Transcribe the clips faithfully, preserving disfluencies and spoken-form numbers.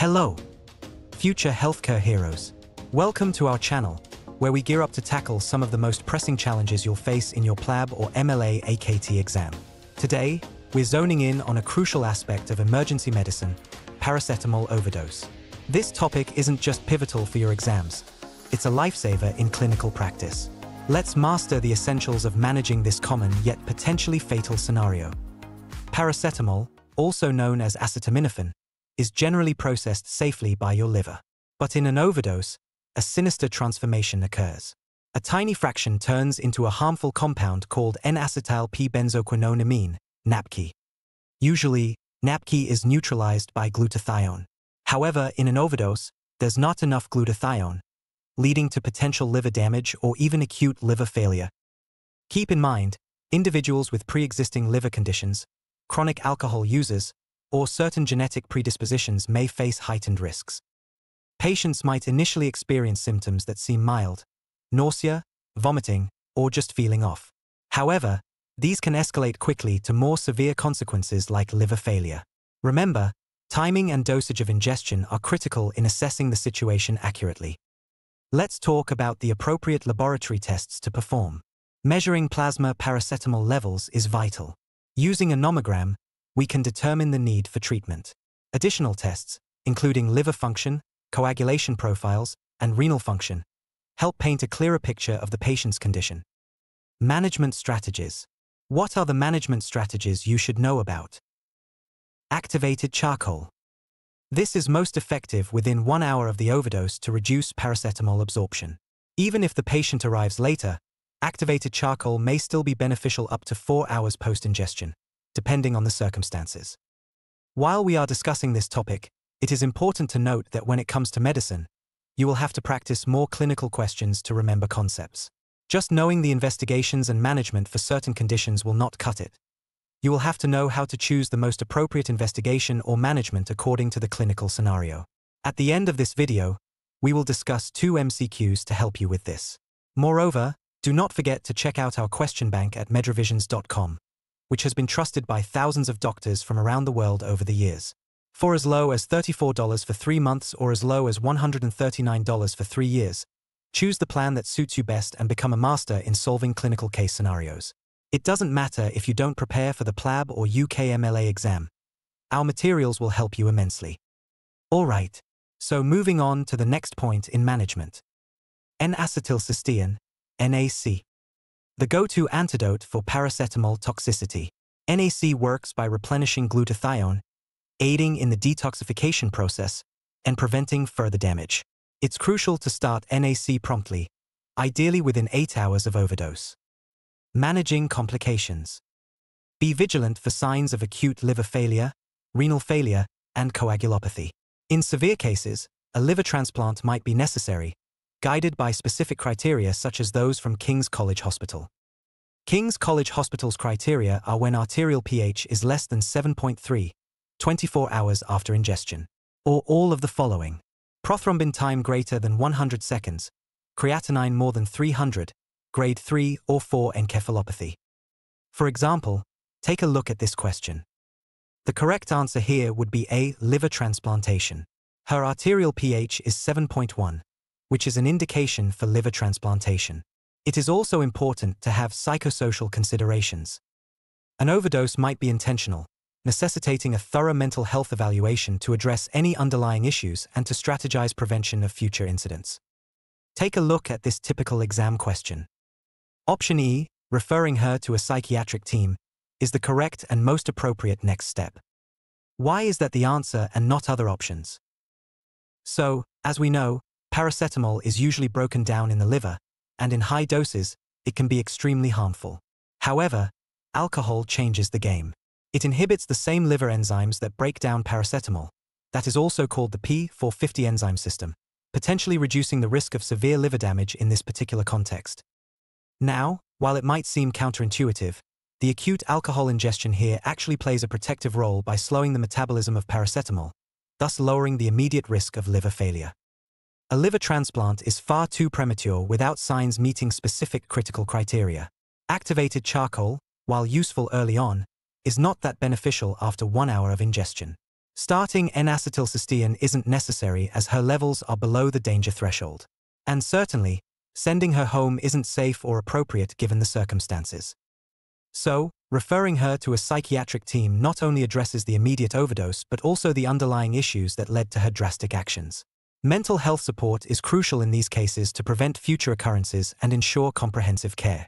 Hello, future healthcare heroes. Welcome to our channel, where we gear up to tackle some of the most pressing challenges you'll face in your P L A B or M L A A K T exam. Today, we're zoning in on a crucial aspect of emergency medicine, paracetamol overdose. This topic isn't just pivotal for your exams, it's a lifesaver in clinical practice. Let's master the essentials of managing this common yet potentially fatal scenario. Paracetamol, also known as acetaminophen, is generally processed safely by your liver. But in an overdose, a sinister transformation occurs. A tiny fraction turns into a harmful compound called N acetyl p benzoquinone imine, N A P Q I. Usually, N A P Q I is neutralized by glutathione. However, in an overdose, there's not enough glutathione, leading to potential liver damage or even acute liver failure. Keep in mind, individuals with pre-existing liver conditions, chronic alcohol users, or certain genetic predispositions may face heightened risks. Patients might initially experience symptoms that seem mild, nausea, vomiting, or just feeling off. However, these can escalate quickly to more severe consequences like liver failure. Remember, timing and dosage of ingestion are critical in assessing the situation accurately. Let's talk about the appropriate laboratory tests to perform. Measuring plasma paracetamol levels is vital. Using a nomogram, we can determine the need for treatment. Additional tests, including liver function, coagulation profiles, and renal function, help paint a clearer picture of the patient's condition. Management strategies. What are the management strategies you should know about? Activated charcoal. This is most effective within one hour of the overdose to reduce paracetamol absorption. Even if the patient arrives later, activated charcoal may still be beneficial up to four hours post-ingestion, depending on the circumstances. While we are discussing this topic, it is important to note that when it comes to medicine, you will have to practice more clinical questions to remember concepts. Just knowing the investigations and management for certain conditions will not cut it. You will have to know how to choose the most appropriate investigation or management according to the clinical scenario. At the end of this video, we will discuss two M C Qs to help you with this. Moreover, do not forget to check out our question bank at medrevisions dot com, which has been trusted by thousands of doctors from around the world over the years. For as low as thirty-four dollars for three months or as low as one hundred thirty-nine dollars for three years, choose the plan that suits you best and become a master in solving clinical case scenarios. It doesn't matter if you don't prepare for the P L A B or U K M L A exam. Our materials will help you immensely. All right, so moving on to the next point in management. N-acetylcysteine, N A C. The go-to antidote for paracetamol toxicity. N A C works by replenishing glutathione, aiding in the detoxification process, and preventing further damage. It's crucial to start N A C promptly, ideally within eight hours of overdose. Managing complications. Be vigilant for signs of acute liver failure, renal failure, and coagulopathy. In severe cases, a liver transplant might be necessary, guided by specific criteria such as those from King's College Hospital. King's College Hospital's criteria are when arterial pH is less than seven point three, twenty-four hours after ingestion, or all of the following: prothrombin time greater than one hundred seconds, creatinine more than three hundred, grade three or four encephalopathy. For example, take a look at this question. The correct answer here would be A, liver transplantation. Her arterial pH is seven point one, which is an indication for liver transplantation. It is also important to have psychosocial considerations. An overdose might be intentional, necessitating a thorough mental health evaluation to address any underlying issues and to strategize prevention of future incidents. Take a look at this typical exam question. Option E, referring her to a psychiatric team, is the correct and most appropriate next step. Why is that the answer and not other options? So, as we know, paracetamol is usually broken down in the liver, and in high doses, it can be extremely harmful. However, alcohol changes the game. It inhibits the same liver enzymes that break down paracetamol, that is also called the P four fifty enzyme system, potentially reducing the risk of severe liver damage in this particular context. Now, while it might seem counterintuitive, the acute alcohol ingestion here actually plays a protective role by slowing the metabolism of paracetamol, thus lowering the immediate risk of liver failure. A liver transplant is far too premature without signs meeting specific critical criteria. Activated charcoal, while useful early on, is not that beneficial after one hour of ingestion. Starting N-acetylcysteine isn't necessary as her levels are below the danger threshold, and certainly, sending her home isn't safe or appropriate given the circumstances. So, referring her to a psychiatric team not only addresses the immediate overdose but also the underlying issues that led to her drastic actions. Mental health support is crucial in these cases to prevent future occurrences and ensure comprehensive care.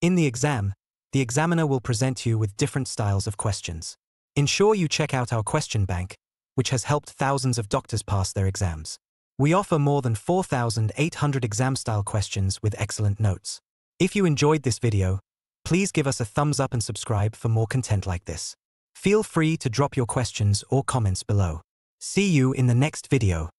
In the exam, the examiner will present you with different styles of questions. Ensure you check out our question bank, which has helped thousands of doctors pass their exams. We offer more than four thousand eight hundred exam-style questions with excellent notes. If you enjoyed this video, please give us a thumbs up and subscribe for more content like this. Feel free to drop your questions or comments below. See you in the next video.